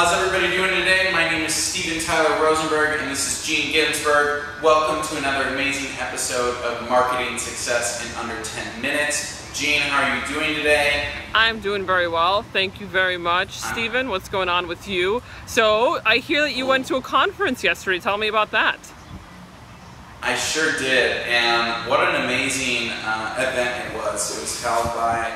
How's everybody doing today? My name is Steven Tyler Rosenberg and this is Gene Ginsburg. Welcome to another amazing episode of Marketing Success in Under 10 Minutes. Gene, how are you doing today? I'm doing very well. Thank you very much. Steven, what's going on with you? So, I hear that you went to a conference yesterday. Tell me about that. I sure did, and what an amazing event it was. It was held by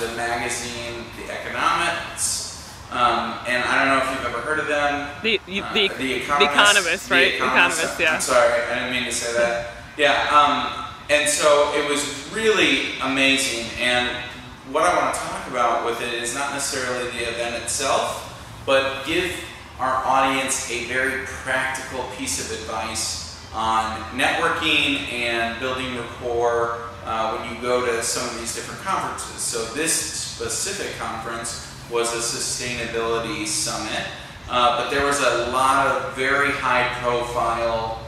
the magazine, The Economist. And I don't know if you've ever heard of them. The Economist, right? The Economist, yeah. I'm sorry, I didn't mean to say that. Yeah, and so it was really amazing. And what I want to talk about with it is not necessarily the event itself, but give our audience a very practical piece of advice on networking and building rapport when you go to some of these different conferences. So this specific conference was a sustainability summit, but there was a lot of very high-profile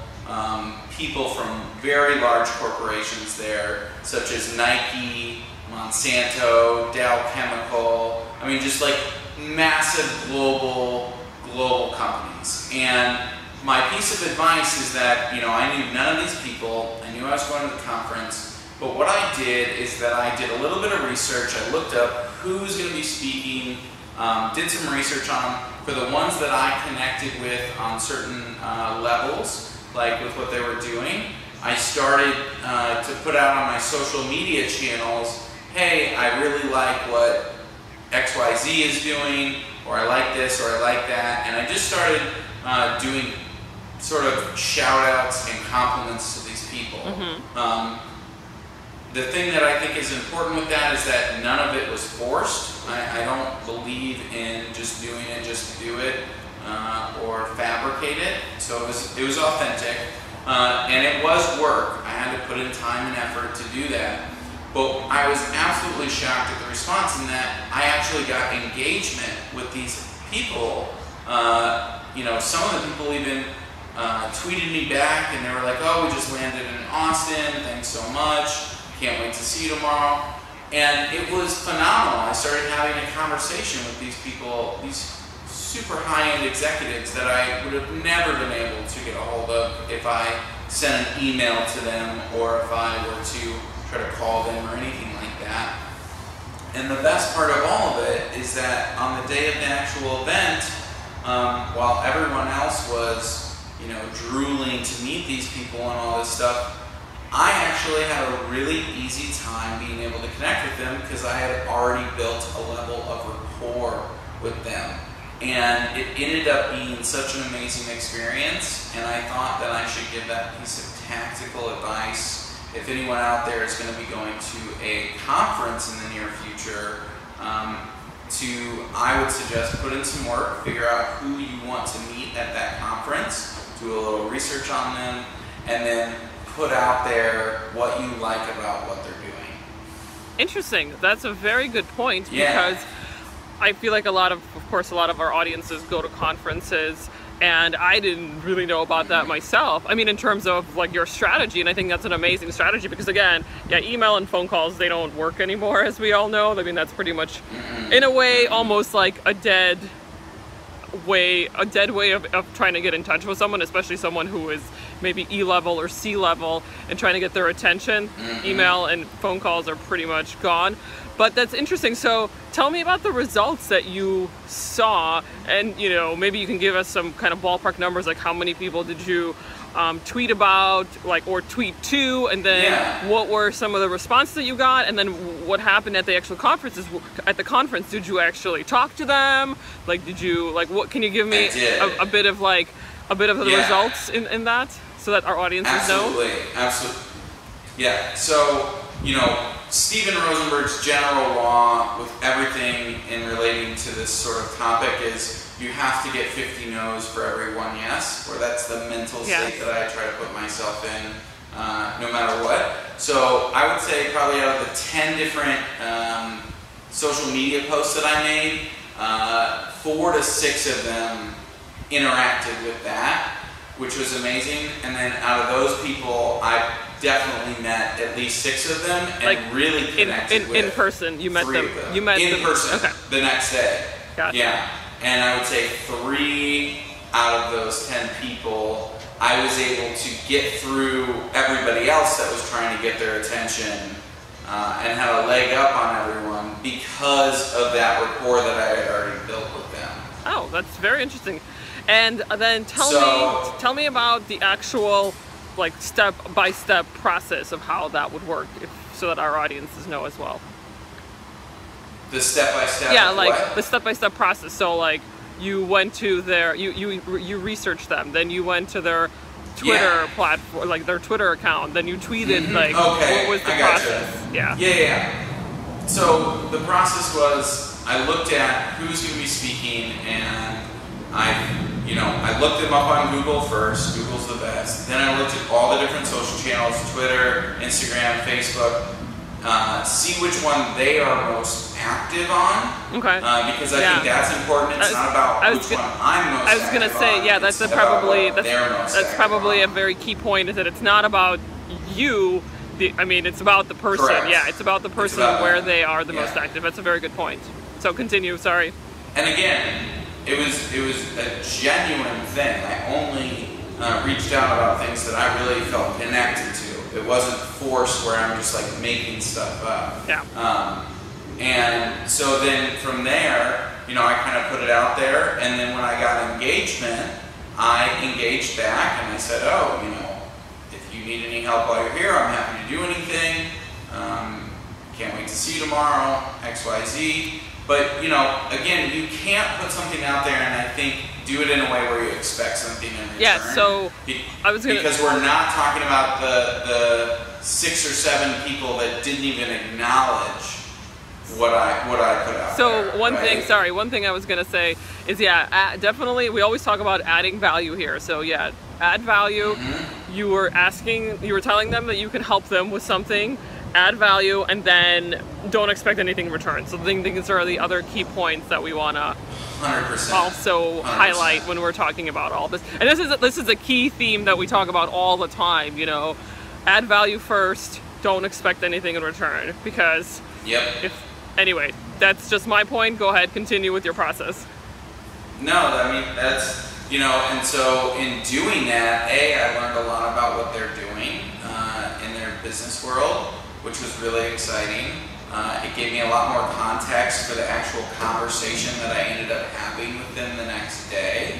people from very large corporations there, such as Nike, Monsanto, Dow Chemical. I mean, just like massive global companies. And my piece of advice is that, you know, I knew none of these people. I knew I was going to the conference. But what I did is that I did a little bit of research. I looked up who was going to be speaking, did some research on them. For the ones that I connected with on certain levels, like with what they were doing, I started to put out on my social media channels, hey, I really like what XYZ is doing, or I like this, or I like that. And I just started doing sort of shout outs and compliments to these people. Mm-hmm. The thing that I think is important with that is that none of it was forced. I don't believe in just doing it just to do it or fabricate it. So it was authentic and it was work. I had to put in time and effort to do that. But I was absolutely shocked at the response in that I actually got engagement with these people. You know, some of the people even tweeted me back and they were like, oh, we just landed in Austin, thanks so much. Can't wait to see you tomorrow. And it was phenomenal. I started having a conversation with these people, these super high-end executives that I would have never been able to get a hold of if I sent an email to them or if I were to try to call them or anything like that. And the best part of all of it is that on the day of the actual event, while everyone else was, you know, drooling to meet these people and all this stuff, I actually had a really easy time being able to connect with them because I had already built a level of rapport with them. And it ended up being such an amazing experience, and I thought that I should give that piece of tactical advice. If anyone out there is going to be going to a conference in the near future, I would suggest put in some work, figure out who you want to meet at that conference, do a little research on them, and then put out there what you like about what they're doing. Interesting. That's a very good point because I feel like a lot of our audiences go to conferences and I didn't really know about that myself. I mean, in terms of like your strategy, and I think that's an amazing strategy because again, yeah, email and phone calls, they don't work anymore as we all know. I mean, that's pretty much in a way almost like a dead way of trying to get in touch with someone, especially someone who is maybe E-level or C-level and trying to get their attention. Mm-hmm. Email and phone calls are pretty much gone. But that's interesting. So tell me about the results that you saw and, you know, maybe you can give us some kind of ballpark numbers, like how many people did you tweet about, like, or tweet to, and then what were some of the responses that you got, and then what happened at the actual conferences? At the conference, did you actually talk to them? Like, did you, like, what, can you give me a bit of the results in that so that our audiences know? Absolutely. Yeah. So, you know, Steven Rosenberg's general law with everything in relating to this sort of topic is you have to get 50 no's for every one yes, or that's the mental state that I try to put myself in no matter what. So I would say probably out of the 10 different social media posts that I made, 4 to 6 of them interacted with that, which was amazing. And then out of those people, I definitely met at least 6 of them and like really connected with in person. You met them in person. Okay. The next day. Gotcha. Yeah. And I would say 3 out of those 10 people, I was able to get through everybody else that was trying to get their attention and had a leg up on everyone because of that rapport that I had already built with them. Oh, that's very interesting. And then tell me about the actual like step-by-step process of how that would work, so that our audiences know as well. The step-by-step? Yeah, like what? The step-by-step process. So like you went to their, you researched them, then you went to their Twitter platform, like their Twitter account, then you tweeted like okay. What was the process? Yeah. Yeah. So the process was I looked at who's going to be speaking, and I looked them up on Google first. Google's the best. Then I looked at all the different social channels, Twitter, Instagram, Facebook, see which one they are most active on. Okay. Because I think that's important. It's not about which one I'm most active on. I was going to say, yeah, that's probably a very key point, is that it's not about you. It's about the person. Correct. Yeah, it's about the person where they are the most active. That's a very good point. So continue, sorry. And again, It was a genuine thing. I only reached out about things that I really felt connected to. It wasn't forced where I'm just like making stuff up. Yeah. And so then from there, I kind of put it out there, and then when I got engagement, I engaged back and I said, oh, if you need any help while you're here, I'm happy to do anything. Can't wait to see you tomorrow, XYZ. But, again, you can't put something out there and I think do it in a way where you expect something in return. Yeah, so I was going to... Because we're not talking about the 6 or 7 people that didn't even acknowledge what I put out there. So one thing I was going to say is, definitely, we always talk about adding value here. So, add value. Mm-hmm. You were telling them that you can help them with something. Add value, and then don't expect anything in return. So I think these are the other key points that we want to also highlight when we're talking about all this. And this is a key theme that we talk about all the time. Add value first. Don't expect anything in return. Because anyway, that's just my point. Go ahead, continue with your process. No, that's and so in doing that, I learned a lot about what they're doing in their business world, which was really exciting. It gave me a lot more context for the actual conversation that I ended up having with them the next day.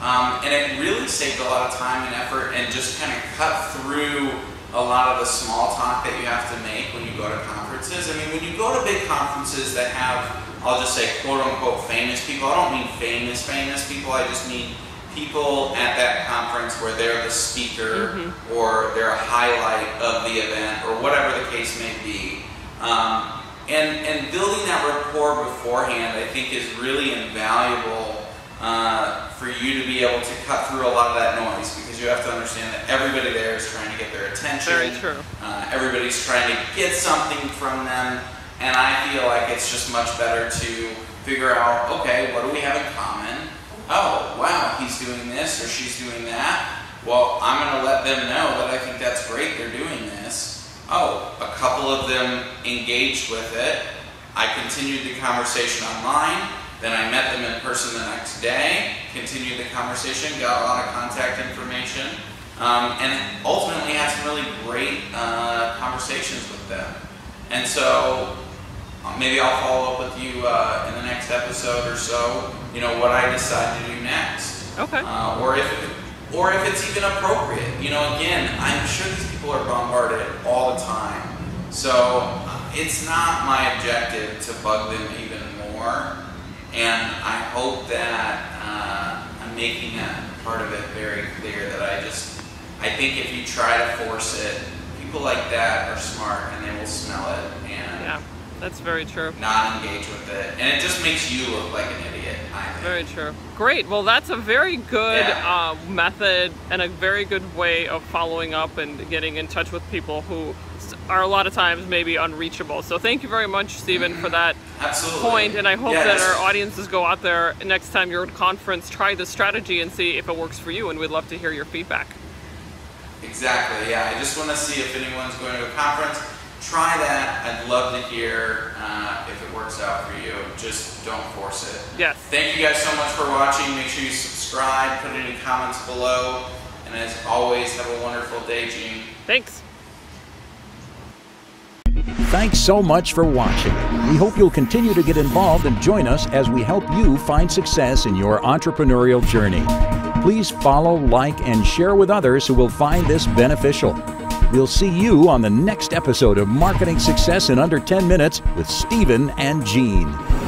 And it really saved a lot of time and effort and just kind of cut through a lot of the small talk that you have to make when you go to conferences. When you go to big conferences that have, I'll just say, quote-unquote famous people, I don't mean famous people, I just mean people at that conference where they're the speaker or they're a highlight of the event or whatever the case may be. And building that rapport beforehand, I think, is really invaluable for you to be able to cut through a lot of that noise, because you have to understand that everybody there is trying to get their attention. Very true. Everybody's trying to get something from them, and I feel like it's just much better to figure out, okay, what do we have in common? Oh, wow, he's doing this or she's doing that. Well, I'm going to let them know that I think that's great they're doing this. Oh, a couple of them engaged with it. I continued the conversation online. Then I met them in person the next day, continued the conversation, got a lot of contact information, and ultimately had some really great conversations with them. And so maybe I'll follow up with you in the next episode or so, what I decide to do next. Okay. Or if it's even appropriate. Again, I'm sure these people are bombarded all the time. So it's not my objective to bug them even more. And I hope that I'm making that part of it very clear, that I think if you try to force it, people like that are smart and they will smell it. And that's very true. Not engage with it. And it just makes you look like an idiot, I think. Very true. Great. Well, that's a very good method and a very good way of following up and getting in touch with people who are a lot of times maybe unreachable. So thank you very much, Stephen, for that point. And I hope that our audiences go out there next time you're at a conference, try this strategy and see if it works for you. And we'd love to hear your feedback. Exactly. I just want to see if anyone's going to a conference. try that. I'd love to hear if it works out for you. Just don't force it. Yes. Thank you guys so much for watching. Make sure you subscribe, put any comments below, and as always, have a wonderful day, Gene. Thanks. Thanks so much for watching. We hope you'll continue to get involved and join us as we help you find success in your entrepreneurial journey. Please follow, like, and share with others who will find this beneficial. We'll see you on the next episode of Marketing Success in Under 10 Minutes with Stephen and Gene.